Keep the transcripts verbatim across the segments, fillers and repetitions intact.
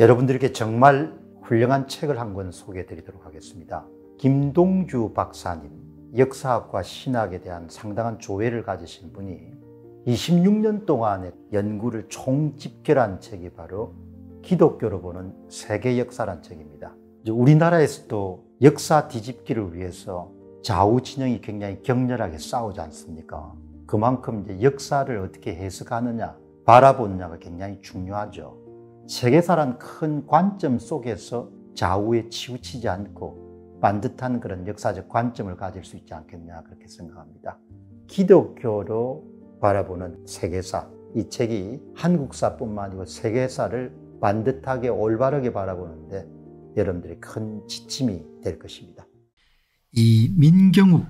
여러분들에게 정말 훌륭한 책을 한 권 소개해 드리도록 하겠습니다. 김동주 박사님, 역사학과 신학에 대한 상당한 조예를 가지신 분이 이십육 년 동안의 연구를 총집결한 책이 바로 기독교로 보는 세계 역사란 책입니다. 이제 우리나라에서도 역사 뒤집기를 위해서 좌우 진영이 굉장히 격렬하게 싸우지 않습니까? 그만큼 이제 역사를 어떻게 해석하느냐, 바라보느냐가 굉장히 중요하죠. 세계사란 큰 관점 속에서 좌우에 치우치지 않고 반듯한 그런 역사적 관점을 가질 수 있지 않겠냐, 그렇게 생각합니다. 기독교로 바라보는 세계사, 이 책이 한국사뿐만 아니고 세계사를 반듯하게 올바르게 바라보는데 여러분들이 큰 지침이 될 것입니다. 이 민경욱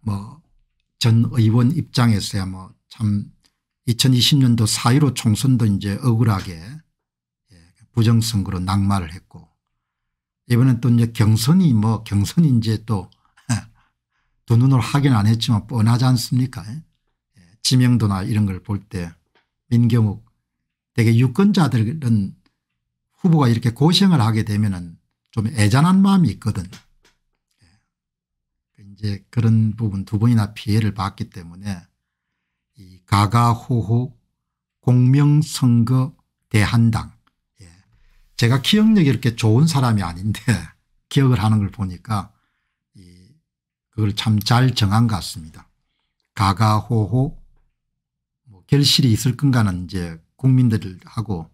뭐 전 의원 입장에서야 뭐 참 이천이십 년도 사 일오 총선도 이제 억울하게 부정선거로 낙마를 했고, 이번엔 또 이제 경선이 뭐 경선이 이제 또 두 눈으로 확인 안 했지만 뻔하지 않습니까? 지명도나 이런 걸 볼 때 민경욱 되게 유권자들은 후보가 이렇게 고생을 하게 되면은 좀 애잔한 마음이 있거든. 이제 그런 부분 두 번이나 피해를 봤기 때문에 이 가가호호 공명선거 대한당, 예. 제가 기억력이 이렇게 좋은 사람이 아닌데 기억을 하는 걸 보니까 이 그걸 참 잘 정한 것 같습니다. 가가호호 뭐 결실이 있을 건가는 이제 국민들하고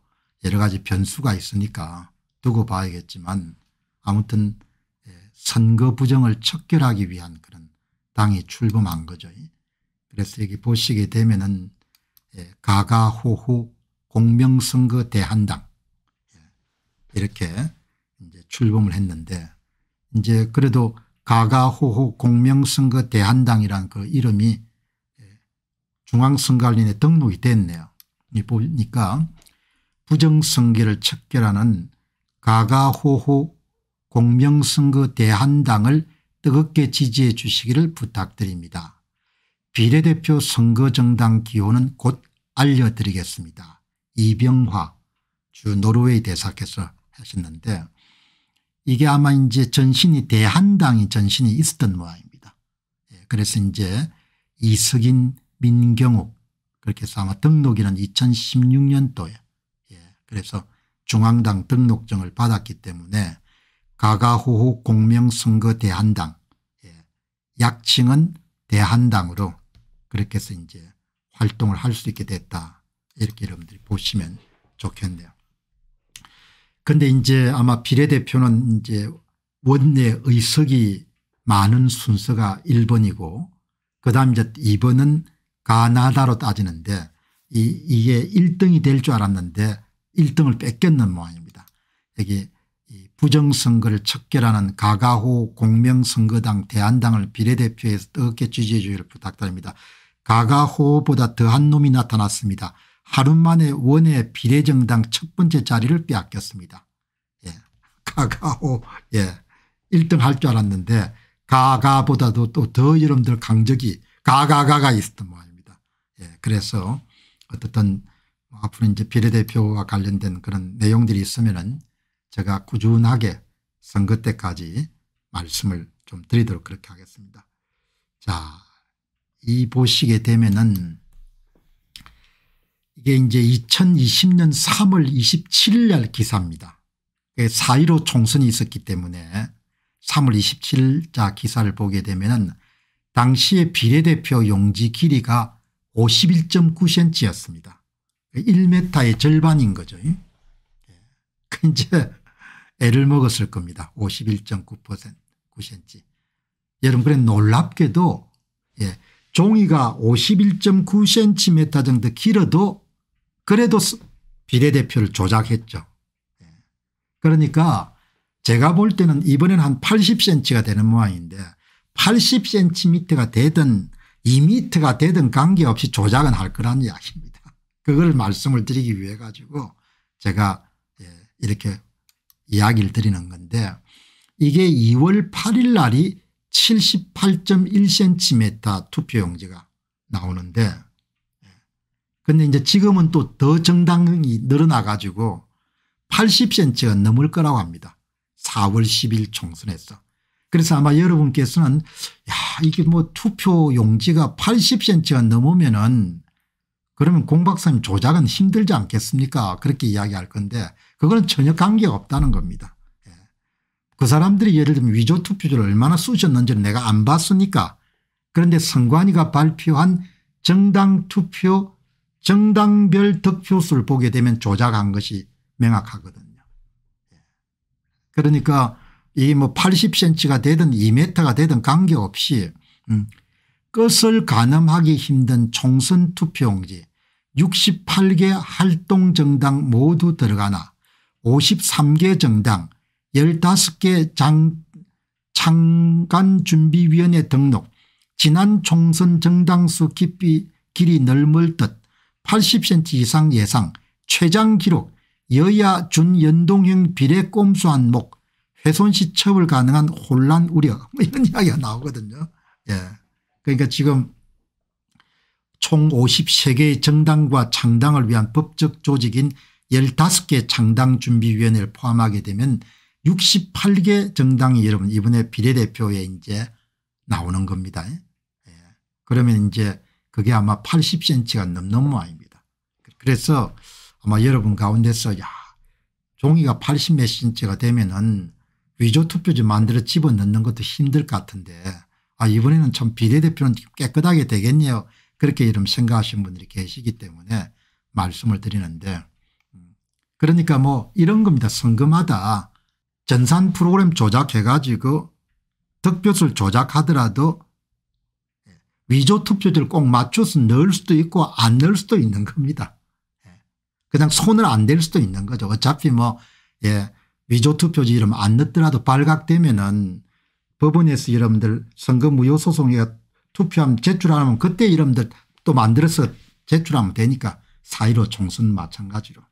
여러 가지 변수가 있으니까 두고 봐야겠지만, 아무튼 선거 부정을 척결하기 위한 그런 당이 출범한 거죠. 그래서 여기 보시게 되면은 가가호호 공명선거 대한당 이렇게 이제 출범을 했는데, 이제 그래도 가가호호 공명선거 대한당이란 그 이름이 중앙선관위에 등록이 됐네요. 보니까 부정선거를 척결하는 가가호호 공명선거 대한당을 뜨겁게 지지해 주시기를 부탁드립니다. 비례대표 선거정당 기호는 곧 알려드리겠습니다. 이병화 주 노르웨이 대사께서 하셨는데, 이게 아마 이제 전신이 대한당이 전신이 있었던 모양입니다. 그래서 이제 이석인, 민경욱 그렇게 해서 아마 등록일은 이천십육 년도에 예. 그래서 중앙당 등록증을 받았기 때문에 가가호호 공명선거 대한당, 예. 약칭은 대한당으로 그렇게 해서 이제 활동을 할 수 있게 됐다, 이렇게 여러분들이 보시면 좋겠네요. 그런데 이제 아마 비례대표는 이제 원내 의석이 많은 순서가 일 번이고 그 다음 이제 이 번은 가나다로 따지는데, 이, 이게 일 등이 될 줄 알았는데 일 등을 뺏겼는 모양입니다. 여기 이 부정선거를 척결하는 가가호 공명선거당 대한당을 비례대표에서 뜨겁게 지지해 주기를 부탁드립니다. 가가호보다 더한 놈이 나타났습니다. 하루 만에 원외 비례정당 첫 번째 자리를 빼앗겼습니다. 예. 가가호, 예. 일 등 할 줄 알았는데 가가보다도 또 더 여러분들 강적이 가가가가 있었던 모양입니다. 예, 그래서 어쨌든 앞으로 이제 비례대표와 관련된 그런 내용들이 있으면은 제가 꾸준하게 선거 때까지 말씀을 좀 드리도록 그렇게 하겠습니다. 자, 이 보시게 되면은 이게 이제 이천이십 년 삼 월 이십칠 일 날 기사입니다. 사 일오 총선이 있었기 때문에 삼 월 이십칠 일 자 기사를 보게 되면은 당시의 비례대표 용지 길이가 오십일 점 구 센티미터 였습니다. 일 미터의 절반인 거죠. 이제 애를 먹었을 겁니다. 오십일 점 구 센티미터. 여러분, 그래 놀랍게도 예, 종이가 오십일 점 구 센티미터 정도 길어도 그래도 비례대표를 조작했죠. 예. 그러니까 제가 볼 때는 이번에는 한 팔십 센티미터가 되는 모양인데 팔십 센티미터가 되든 이 미터가 되든 관계없이 조작은 할 거란 이야기입니다. 그걸 말씀을 드리기 위해 가지고 제가 이렇게 이야기를 드리는 건데, 이게 이 월 팔 일 날이 칠십팔 점 일 센티미터 투표용지가 나오는데, 근데 이제 지금은 또 더 정당이 늘어나 가지고 팔십 퍼센트가 넘을 거라고 합니다. 사월 십일 총선에서. 그래서 아마 여러분께서는 야, 이게 뭐 투표 용지가 팔십 퍼센트가 넘으면은 그러면 공 박사님 조작은 힘들지 않겠습니까? 그렇게 이야기할 건데 그거는 전혀 관계가 없다는 겁니다. 그 사람들이 예를 들면 위조 투표지를 얼마나 쓰셨는지는 내가 안 봤으니까. 그런데 선관위가 발표한 정당 투표 정당별 득표수를 보게 되면 조작한 것이 명확하거든요. 그러니까 이 뭐 팔십 센티미터가 되든 이 미터가 되든 관계없이 음, 끝을 가늠하기 힘든 총선 투표용지 육십팔 개 활동 정당 모두 들어가나 오십삼 개 정당 열다섯 개 장, 창간준비위원회 등록 지난 총선 정당수 깊이 길이 넓을 듯 팔십 센티미터 이상 예상 최장 기록 여야 준연동형 비례 꼼수 한목 훼손 시 처벌 가능한 혼란 우려 뭐 이런 이야기가 나오거든요. 예. 그러니까 지금 총 오십세 개의 정당과 창당을 위한 법적 조직인 열다섯 개 창당준비위원회를 포함하게 되면 육십팔 개 정당이 여러분 이번에 비례대표에 이제 나오는 겁니다. 예. 그러면 이제 그게 아마 팔십 센티미터가 넘는 모양입니다. 그래서 아마 여러분 가운데서 야, 종이가 팔십 몇 센티미터가 되면은 위조 투표지 만들어 집어 넣는 것도 힘들 것 같은데 아 이번에는 참 비례대표는 깨끗하게 되겠네요. 그렇게 이런 생각하시는 분들이 계시기 때문에 말씀을 드리는데 그러니까 뭐 이런 겁니다. 선거마다 전산 프로그램 조작해 가지고 득표수를 조작하더라도 위조 투표지를 꼭 맞춰서 넣을 수도 있고 안 넣을 수도 있는 겁니다. 그냥 손을 안 댈 수도 있는 거죠. 어차피 뭐 예, 위조 투표지 이름 안 넣더라도 발각되면은 법원에서 여러분들 선거 무효 소송에 투표하면 제출하면 그때 여러분들 또 만들어서 제출하면 되니까 사 일오 총선 마찬가지로.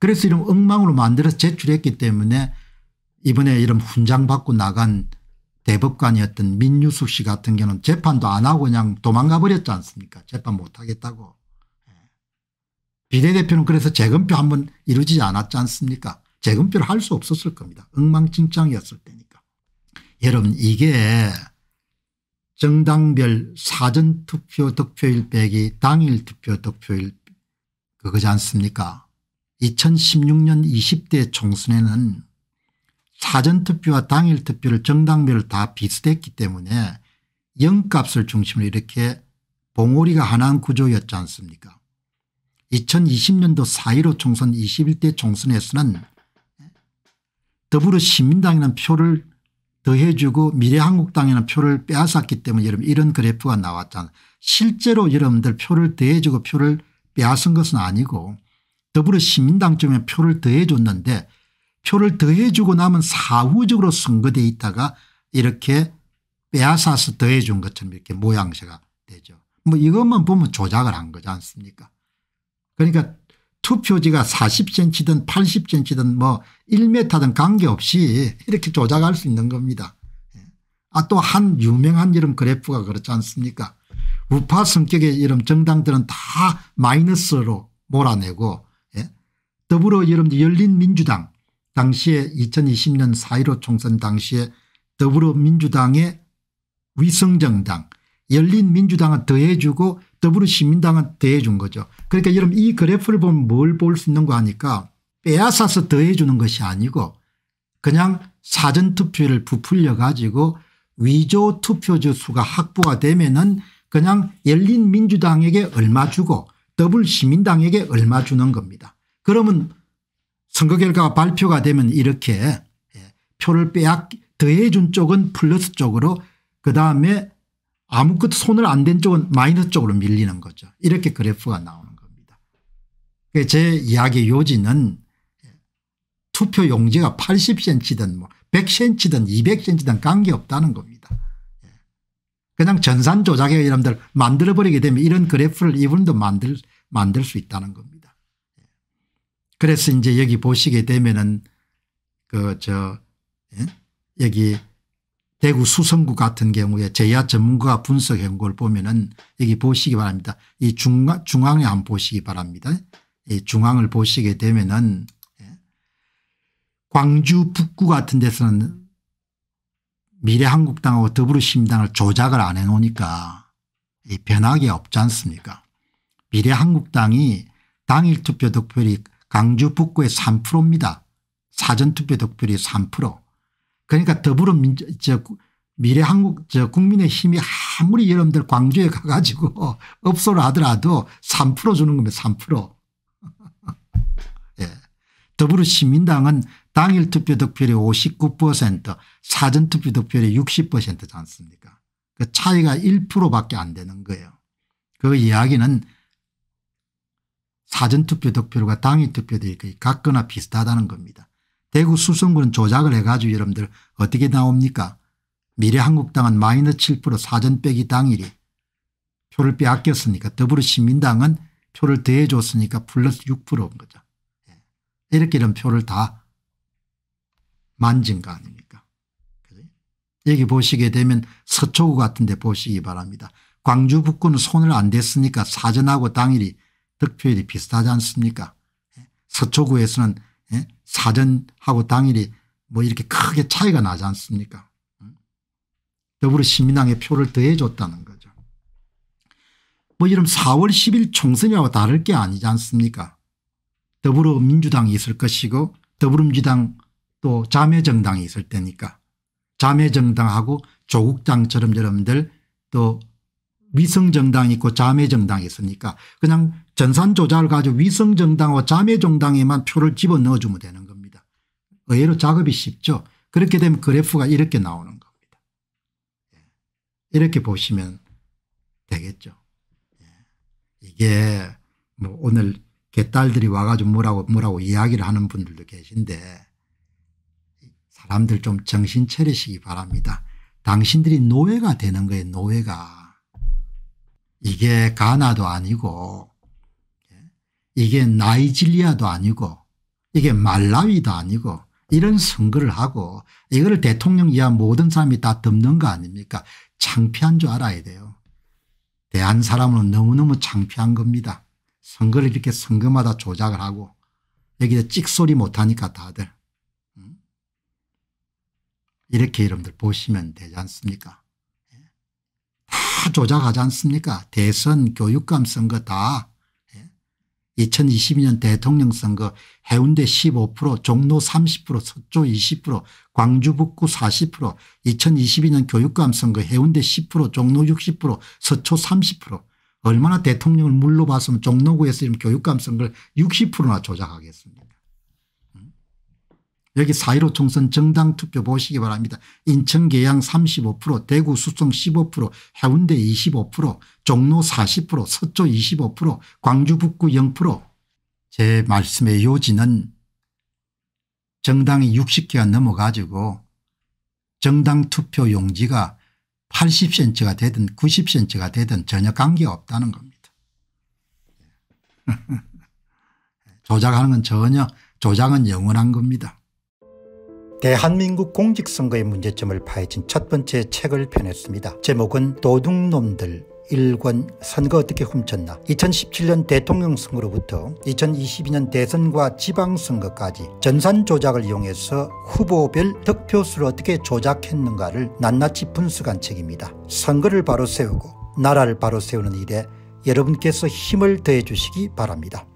그래서 이런 엉망으로 만들어서 제출했기 때문에 이번에 이런 훈장 받고 나간 대법관이었던 민유숙 씨 같은 경우는 재판도 안 하고 그냥 도망가 버렸지 않습니까? 재판 못 하겠다고. 비례대표는 그래서 재검표 한번 이루어지지 않았지 않습니까? 재검표를 할 수 없었을 겁니다. 엉망진창이었을 때니까. 여러분 이게 정당별 사전투표 득표일 빼기 당일 투표 득표일 그거지 않습니까? 이천십육 년 이십 대 총선에는 사전투표와 당일투표를 정당별로 다 비슷했기 때문에 영값을 중심으로 이렇게 봉오리가 하나인 구조였지 않습니까? 이천이십 년도 사 일오 총선 이십일 대 총선에서는 더불어시민당에는 표를 더해주고 미래한국당에는 표를 빼앗았기 때문에 여러분 이런 그래프가 나왔잖아요. 실제로 여러분들 표를 더해주고 표를 빼앗은 것은 아니고 더불어시민당 쪽에 표를 더해줬는데 표를 더해주고 나면 사후적으로 선거돼 있다가 이렇게 빼앗아서 더해준 것처럼 이렇게 모양새가 되죠. 뭐 이것만 보면 조작을 한 거지 않습니까? 그러니까 투표지가 사십 센티미터든 팔십 센티미터든 뭐 일 미터든 관계없이 이렇게 조작할 수 있는 겁니다. 아, 또 한 유명한 이런 그래프가 그렇지 않습니까? 우파 성격의 이런 정당들은 다 마이너스로 몰아내고 예? 더불어 여러분들 열린민주당 당시에 이천이십 년 사 일오 총선 당시에 더불어민주당의 위성정당 열린민주당은 더해주고 더불어시민당은 더해준 거죠. 그러니까 여러분 이 그래프를 보면 뭘 볼 수 있는가 하니까 빼앗아서 더해주는 것이 아니고 그냥 사전투표를 부풀려 가지고 위조 투표지 수가 확보가 되면은 그냥 열린민주당에게 얼마 주고 더불어시민당에게 얼마 주는 겁니다. 그러면 선거 결과가 발표가 되면 이렇게 표를 빼앗 더해준 쪽은 플러스 쪽으로 그다음에 아무것도 손을 안 댄 쪽은 마이너스 쪽으로 밀리는 거죠. 이렇게 그래프가 나오는 겁니다. 제 이야기 요지는 투표 용지가 팔십 센티미터든 뭐 백 센티미터든 이백 센티미터든 관계없다는 겁니다. 그냥 전산 조작에 여러분들 만들어버리게 되면 이런 그래프를 이분도 만들, 만들 수 있다는 겁니다. 그래서 이제 여기 보시게 되면은 그 저 예? 여기 대구 수성구 같은 경우에 제야 전문가 분석 연구를 보면은 여기 보시기 바랍니다. 이 중앙, 중앙에 한번 보시기 바랍니다. 이 중앙을 보시게 되면은 광주 북구 같은 데서는 미래한국당하고 더불어시민당을 조작을 안 해놓으니까 이 변화가 없지 않습니까? 미래한국당이 당일 투표 득표율이 광주 북구의 삼 퍼센트입니다. 사전투표 득표율이 삼 퍼센트. 그러니까 더불어민주 저 미래한국 저 국민의힘이 아무리 여러분들 광주에 가가지고 업소를 하더라도 삼 퍼센트 주는 겁니다. 삼 퍼센트. 예. 더불어시민당은 당일 투표 득표율이 오십구 퍼센트, 사전 투표 득표율이 육십 퍼센트지 않습니까? 그 차이가 일 퍼센트밖에 안 되는 거예요. 그 이야기는 사전 투표 득표율과 당일 투표율이 거의 같거나 비슷하다는 겁니다. 대구 수성구는 조작을 해가지고 여러분들 어떻게 나옵니까? 미래한국당은 마이너스 칠 퍼센트 사전 빼기 당일이 표를 빼앗겼으니까 더불어시민당은 표를 더해줬으니까 플러스 육 퍼센트인 거죠. 이렇게 이런 표를 다 만진 거 아닙니까? 여기 보시게 되면 서초구 같은 데 보시기 바랍니다. 광주 북구는 손을 안 댔으니까 사전하고 당일이 득표율이 비슷하지 않습니까? 서초구에서는 사전하고 당일이 뭐 이렇게 크게 차이가 나지 않습니까? 더불어시민당의 표를 더해줬다는 거죠. 뭐 이런 사월 십일 총선이라고 다를 게 아니지 않습니까? 더불어민주당이 있을 것이고 더불어민주당 또 자매정당이 있을 때니까 자매정당하고 조국당처럼 여러분들 또 위성정당이 있고 자매정당이 있으니까 그냥 전산조작을 가지고 위성정당과 자매정당에만 표를 집어넣어주면 되는 겁니다. 의외로 작업이 쉽죠. 그렇게 되면 그래프가 이렇게 나오는 겁니다. 이렇게 보시면 되겠죠. 이게 뭐 오늘 개딸들이 와가지고 뭐라고 뭐라고 이야기를 하는 분들도 계신데 사람들 좀 정신 차리시기 바랍니다. 당신들이 노예가 되는 거예요. 노예가. 이게 가나도 아니고 이게 나이지리아도 아니고 이게 말라위도 아니고 이런 선거를 하고 이거를 대통령 이하 모든 사람이 다 덮는 거 아닙니까? 창피한 줄 알아야 돼요. 대한 사람으로 너무너무 창피한 겁니다. 선거를 이렇게 선거마다 조작을 하고 여기서 찍소리 못하니까 다들 이렇게 여러분들 보시면 되지 않습니까? 다 조작하지 않습니까? 대선, 교육감 선거 다 이천이십이 년 대통령 선거 해운대 십오 퍼센트, 종로 삼십 퍼센트, 서초 이십 퍼센트, 광주 북구 사십 퍼센트, 이천이십이 년 교육감 선거 해운대 십 퍼센트, 종로 육십 퍼센트, 서초 삼십 퍼센트. 얼마나 대통령을 물로 봤으면 종로구에서 지금 교육감 선거를 육십 퍼센트나 조작하겠습니까? 여기 사 일오 총선 정당 투표 보시기 바랍니다. 인천 계양 삼십오 퍼센트, 대구 수성 십오 퍼센트, 해운대 이십오 퍼센트, 종로 사십 퍼센트, 서초 이십오 퍼센트, 광주 북구 영 퍼센트. 제 말씀의 요지는 정당이 육십 개가 넘어가지고 정당 투표 용지가 팔십 센티미터가 되든 구십 센티미터가 되든 전혀 관계가 없다는 겁니다. 조작하는 건 전혀, 조작은 영원한 겁니다. 대한민국 공직선거의 문제점을 파헤친 첫 번째 책을 펴냈습니다. 제목은 도둑놈들 일 권 선거 어떻게 훔쳤나. 이천십칠 년 대통령 선거로부터 이천이십이 년 대선과 지방선거까지 전산 조작을 이용해서 후보별 득표수를 어떻게 조작했는가를 낱낱이 분석한 책입니다. 선거를 바로 세우고 나라를 바로 세우는 일에 여러분께서 힘을 더해 주시기 바랍니다.